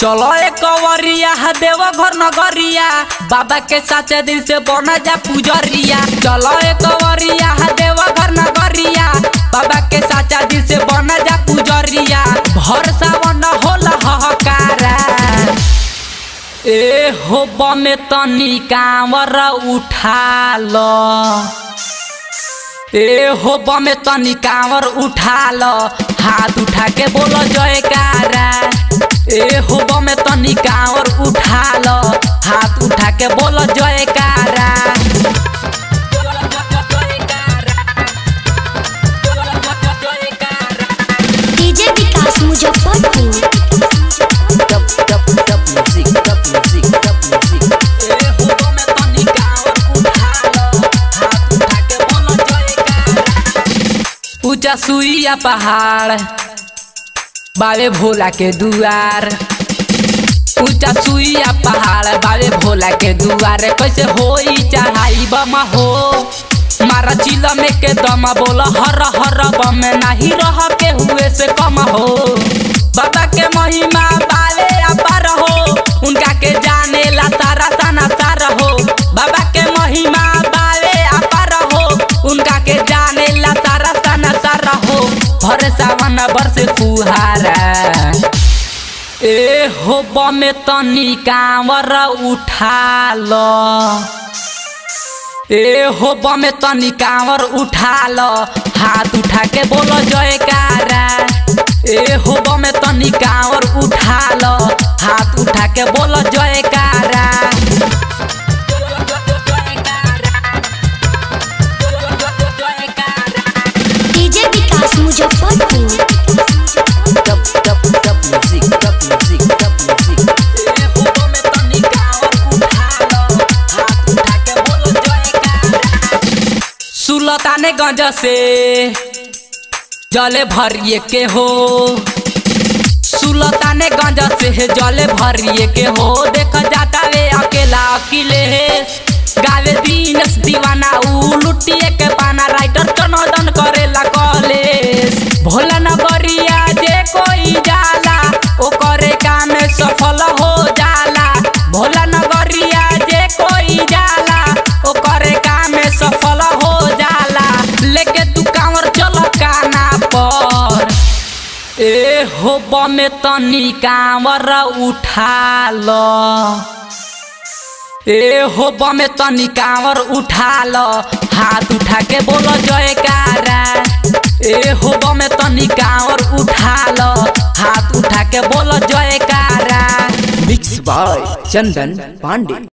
चलो एक कवरिया देवघर नगरिया बाबा के साचे दिल से बना जा पुजरिया। चलो एक कवरिया देवघर नगरिया बाबा के साचा दिल से बना जा पुजरिया। हर सावन होला हकारा ए हो बमे तनी कांवर उठा लो, ए हो बमे तनी कांवर उठा लो, हाथ उठा के बोलो जय कारा। ए हो बमे तनी कांवर उठा लो, हाथ उठा के बोलो जय कारा। डीजे विकास ऊंचा सुइया पहाड़ बाबे भोला के दुआर, ऊंचा सुइया पहाड़ बाबे भोला के दुआर। कैसे होई चढ़ाई बम हो मारा चिला में के दम, बोला हर हर बम नहीं रह के हुए से कम हो। बाबा के महिमा बाबे अपार हो, उनका के जाने ला तारा तना तारा हो। बाबा के महिमा बाबे अपार हो, उनका के जाने ला तारा तना तारा हो। हर सावन बरसे फुहारा ए हो बमे तनी कांवर उठा लो, ए हो बमे तनी कांवर उठा लो, हाथ उठा के बोलो जय कारा। ए हो बमे तनी कांवर उठा लो, हाथ उठा के बोलो जय कारा। डीजे विकास सुल्ताने गंज से जले भरिए के हो, सुल्ताने गंज से जले भरिए के हो। देख जाता वे अकेला अकेले गावे दीनस दीवाना, ऊ लुटिए के पाना। राइटर चनोदन करेला कॉलेज भोला नगरिया जे कोई जाला, ओ करे काम सफल हो जाला। भोला नगरिया जे कोई जाला, ओ करे काम सफल हो जाला। लेके तू कांवर चल काना पर, ए हो बमे तनी कांवर उठा लो, ए हो बमे तनी कांवर उठा लो, हाथ उठा के बोलो जय कारा। ए हो बमे तनी कांवर उठा लो, हाथ उठा के बोलो जय कारा। Mix by Chandan Pandey.